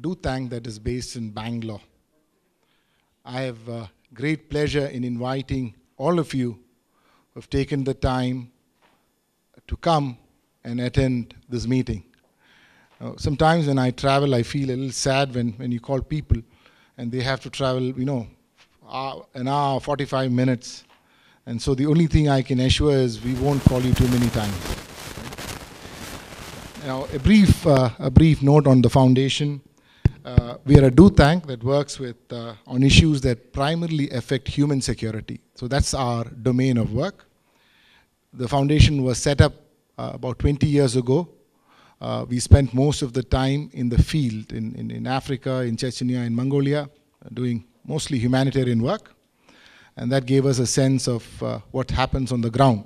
do thank that is based in Bangalore. I have great pleasure in inviting all of you who have taken the time to come and attend this meeting. Sometimes when I travel, I feel a little sad when you call people and they have to travel, you know, an hour, 45 minutes. And so the only thing I can assure is we won't call you too many times. Now, a brief note on the foundation. We are a do tank that works with on issues that primarily affect human security. So that's our domain of work. The foundation was set up about 20 years ago. We spent most of the time in the field, in Africa, in Chechnya, in Mongolia, doing mostly humanitarian work. And that gave us a sense of what happens on the ground.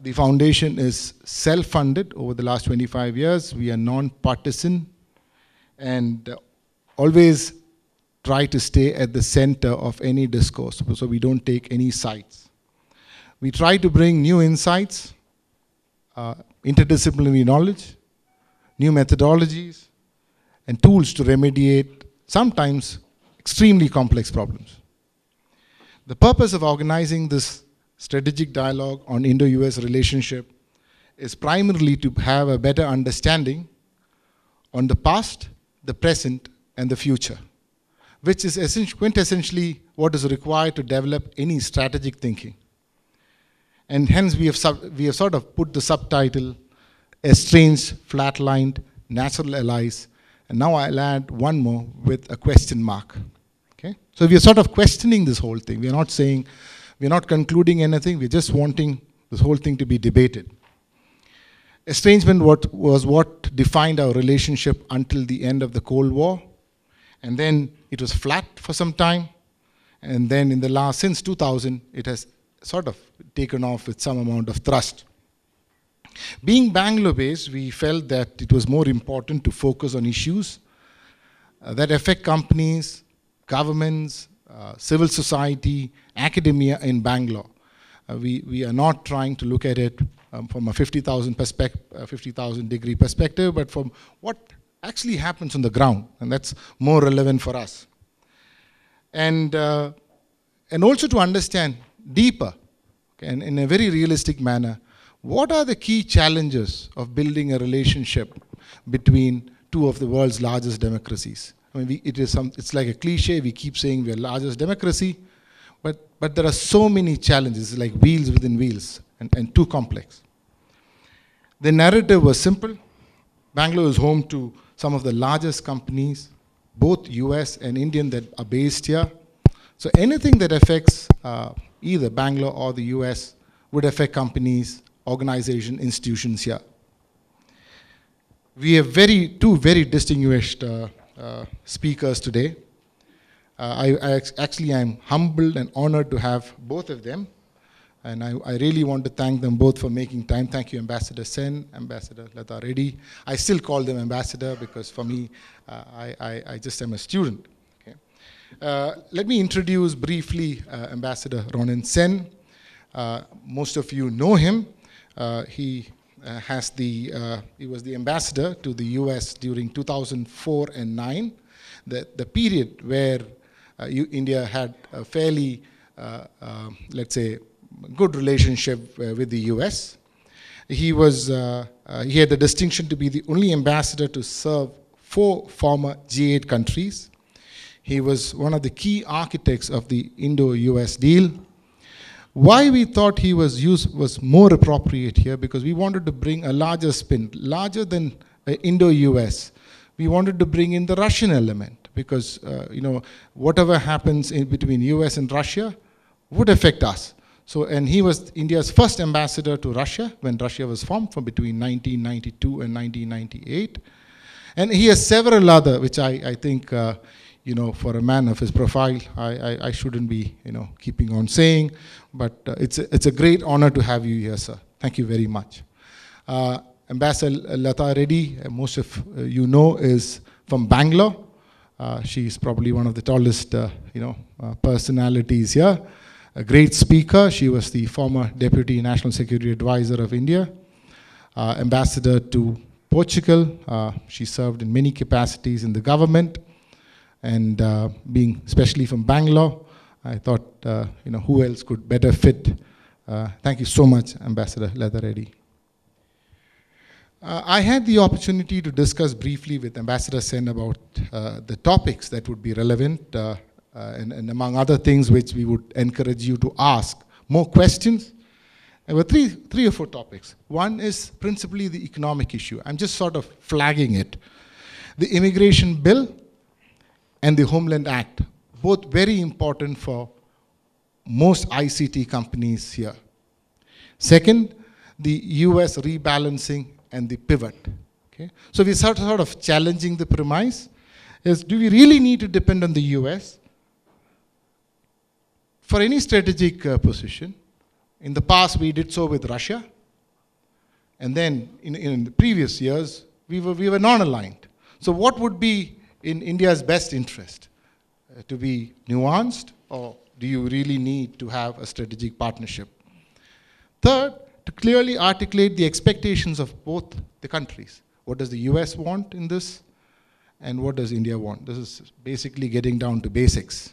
The foundation is self-funded over the last 25 years. We are non-partisan and always try to stay at the center of any discourse, so we don't take any sides. We try to bring new insights, interdisciplinary knowledge, new methodologies, and tools to remediate sometimes extremely complex problems. The purpose of organizing this strategic dialogue on Indo-US relationship is primarily to have a better understanding on the past, the present, and the future, which is quintessentially what is required to develop any strategic thinking. And hence we have sort of put the subtitle, Estranged, Flatlined, Natural Allies, and now I'll add one more with a question mark. Okay? So we are sort of questioning this whole thing. We are not saying, we are not concluding anything, we are just wanting this whole thing to be debated. Estrangement was what defined our relationship until the end of the Cold War, and then it was flat for some time, and then in the last, since 2000, it has sort of taken off with some amount of thrust. Being Bangalore-based, we felt that it was more important to focus on issues that affect companies, governments, civil society, academia in Bangalore. We are not trying to look at it from a 50,000 degree perspective, but from what actually happens on the ground, and that's more relevant for us. And also to understand deeper, okay, and in a very realistic manner, what are the key challenges of building a relationship between two of the world's largest democracies? I mean, it's like a cliche, we keep saying we're largest democracy, but there are so many challenges, like wheels within wheels, and too complex. The narrative was simple. Bangalore is home to some of the largest companies, both US and Indian, that are based here. So anything that affects either Bangalore or the US would affect companies, organizations, institutions here. We have two very distinguished speakers today. I actually am humbled and honored to have both of them, and I really want to thank them both for making time. Thank you, Ambassador Sen, Ambassador Latha Reddy. I still call them Ambassador because for me, I just am a student. Okay. Let me introduce briefly Ambassador Ronen Sen. Most of you know him. He was the ambassador to the US during 2004 and 2009, the period where India had a fairly, let's say, good relationship with the US. He had the distinction to be the only ambassador to serve 4 former G8 countries. He was one of the key architects of the Indo-US deal. Why we thought he was more appropriate here, because we wanted to bring a larger spin, larger than Indo-US. We wanted to bring in the Russian element, because you know, whatever happens in between US and Russia would affect us. So, and he was India's first ambassador to Russia when Russia was formed, from between 1992 and 1998. And he has several other, which I think, you know, for a man of his profile, I shouldn't be, you know, keeping on saying, but it's a great honor to have you here, sir. Thank you very much. Ambassador Latha Reddy, most of you know, is from Bangalore. She is probably one of the tallest, you know, personalities here. A great speaker. She was the former Deputy National Security Advisor of India, ambassador to Portugal. She served in many capacities in the government, and being especially from Bangalore, I thought, who else could better fit? Thank you so much, Ambassador Latha Reddy. I had the opportunity to discuss briefly with Ambassador Sen about the topics that would be relevant, and among other things which we would encourage you to ask more questions. There were three or four topics. One is principally the economic issue. I'm just sort of flagging it. The Immigration Bill and the Homeland Act, both very important for most ICT companies here. Second, the US rebalancing and the pivot. Okay? So we're sort of challenging the premise, is do we really need to depend on the US for any strategic position? In the past, we did so with Russia. And then in the previous years, we were non-aligned. So what would be in India's best interest? To be nuanced, or do you really need to have a strategic partnership? Third, to clearly articulate the expectations of both the countries. What does the US want in this? And what does India want? This is basically getting down to basics.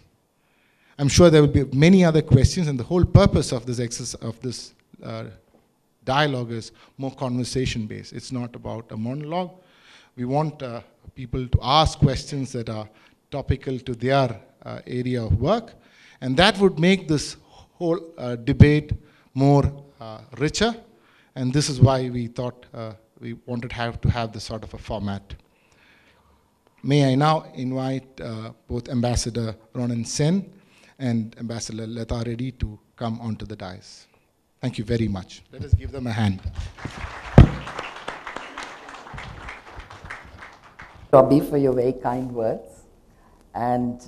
I'm sure there will be many other questions, and the whole purpose of this exercise, of this dialogue, is more conversation-based. It's not about a monologue. We want people to ask questions that are topical to their area of work, and that would make this whole debate more richer, and this is why we thought we wanted to have this sort of a format. May I now invite both Ambassador Ronen Sen and Ambassador Latha Reddy to come onto the dais. Thank you very much. Let us give them a hand. Robbie, for your very kind words. And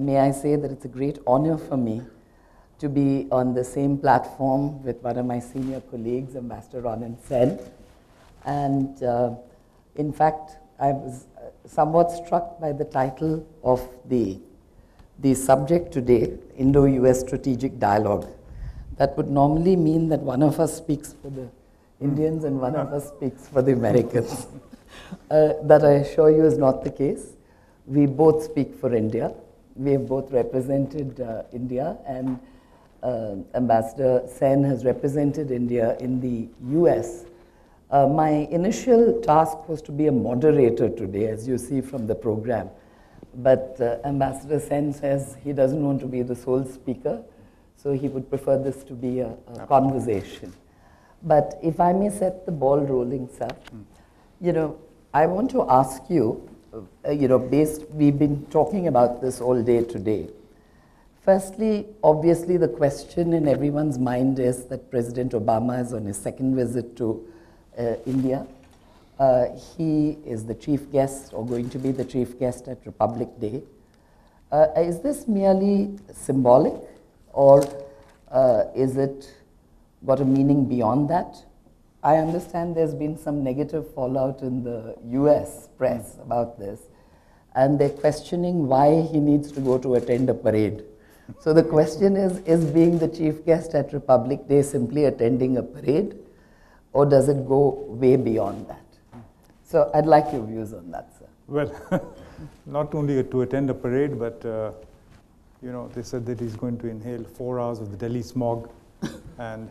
may I say that it's a great honor for me to be on the same platform with one of my senior colleagues, Ambassador Ronen Sen. And in fact, I was somewhat struck by the title of the subject today, Indo-US Strategic Dialogue. That would normally mean that one of us speaks for the Indians and one of us speaks for the Americans. That I assure you is not the case. We both speak for India. We have both represented India, and Ambassador Sen has represented India in the US. My initial task was to be a moderator today, as you see from the program. But Ambassador Sen says he doesn't want to be the sole speaker, so he would prefer this to be a conversation. But if I may set the ball rolling, sir, you know, I want to ask you, we've been talking about this all day today. Firstly, obviously, the question in everyone's mind is that President Obama is on his second visit to India. He is the chief guest, or going to be the chief guest, at Republic Day. Is this merely symbolic, or is it got a meaning beyond that? I understand there's been some negative fallout in the US press about this, and they're questioning why he needs to go to attend a parade. So the question is being the chief guest at Republic Day simply attending a parade, or does it go way beyond that? So I'd like your views on that, sir. Well, not only to attend a parade, but they said that he's going to inhale 4 hours of the Delhi smog, and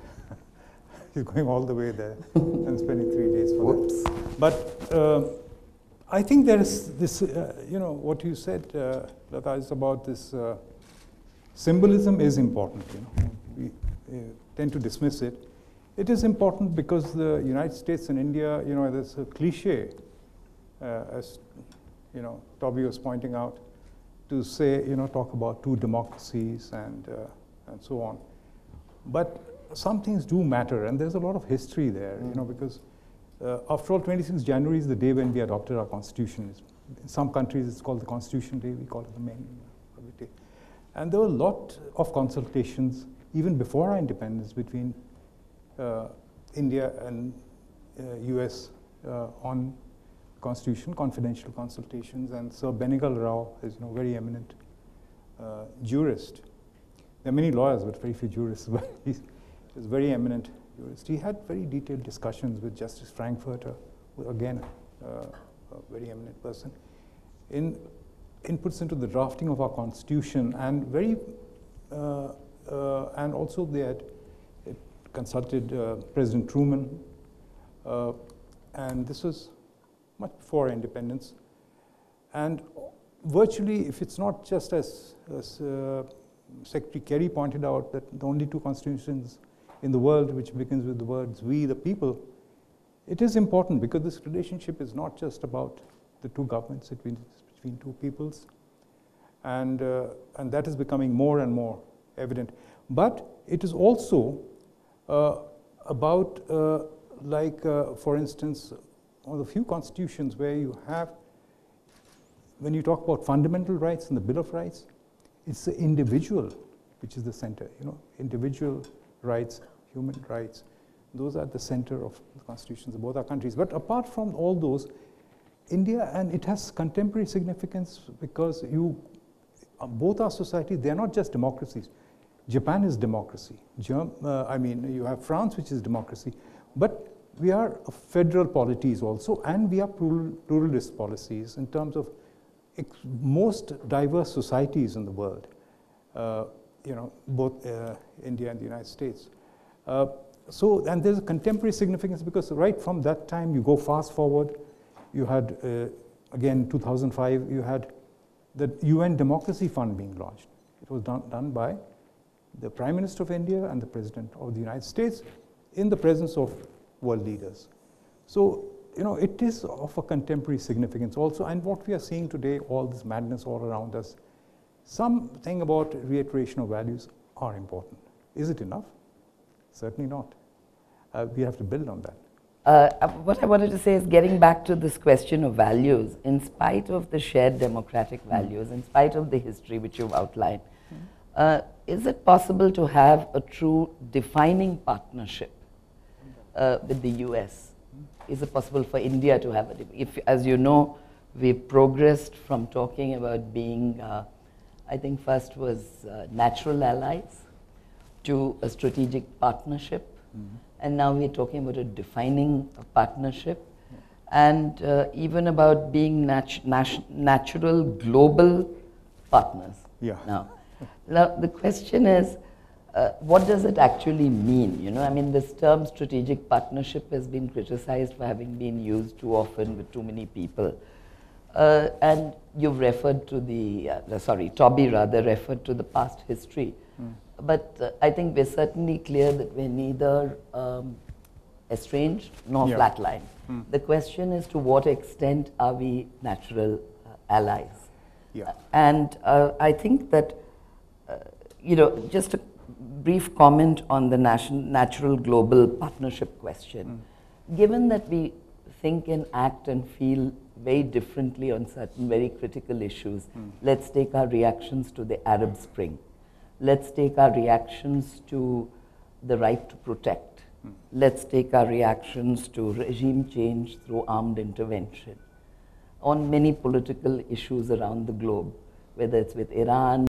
he's going all the way there and spending 3 days for that. But I think there is this, what you said, Latha, is about this symbolism is important. We tend to dismiss it. It is important because the United States and India, there's a cliche, as Toby was pointing out, to say, talk about two democracies and so on. But some things do matter, and there's a lot of history there, because after all, 26 January is the day when we adopted our constitution. In some countries, it's called the Constitution Day. We call it the main day. And there were a lot of consultations even before our independence between India and US on constitution, confidential consultations, and Sir Benegal Rao is a very eminent jurist. There are many lawyers, but very few jurists, but he's a very eminent jurist. He had very detailed discussions with Justice Frankfurter, who again a very eminent person, in inputs into the drafting of our constitution, and very and also they had consulted President Truman, and this was much before independence. And virtually, if it's not just as Secretary Kerry pointed out, that the only two constitutions in the world which begins with the words "we the people," it is important because this relationship is not just about the two governments, it is between two peoples, and that is becoming more and more evident. But it is also about, for instance, one of the few constitutions where you have, when you talk about fundamental rights and the Bill of Rights, it's the individual which is the center. You know, individual rights, human rights, those are at the center of the constitutions of both our countries. But apart from all those, India, and it has contemporary significance because you, both our societies, they are not just democracies. Japan is democracy. You have France, which is democracy, but we are federal polities also, and we are pluralist policies in terms of most diverse societies in the world, both India and the United States. And there's a contemporary significance because right from that time, you go fast forward, you had, again, 2005, you had the UN Democracy Fund being launched. It was done by the Prime Minister of India and the President of the United States in the presence of world leaders. So, you know, it is of a contemporary significance also, and what we are seeing today, all this madness all around us, something about reiteration of values are important. Is it enough? Certainly not. We have to build on that. What I wanted to say is getting back to this question of values, in spite of the shared democratic values, in spite of the history which you've outlined, is it possible to have a true defining partnership with the US? Is it possible for India to have a, if, as you know, we progressed from talking about being, I think first was natural allies to a strategic partnership, and now we're talking about a defining partnership, and even about being natural global partners. Yeah. Now the question is, what does it actually mean? You know, I mean, this term strategic partnership has been criticized for having been used too often with too many people. And you've referred to the, Toby rather referred to the past history. But I think we're certainly clear that we're neither estranged nor flatlined. The question is, to what extent are we natural allies? And I think that, you know, just a brief comment on the natural global partnership question. Given that we think and act and feel very differently on certain very critical issues, let's take our reactions to the Arab Spring. Let's take our reactions to the right to protect. Let's take our reactions to regime change through armed intervention on many political issues around the globe, whether it's with Iran,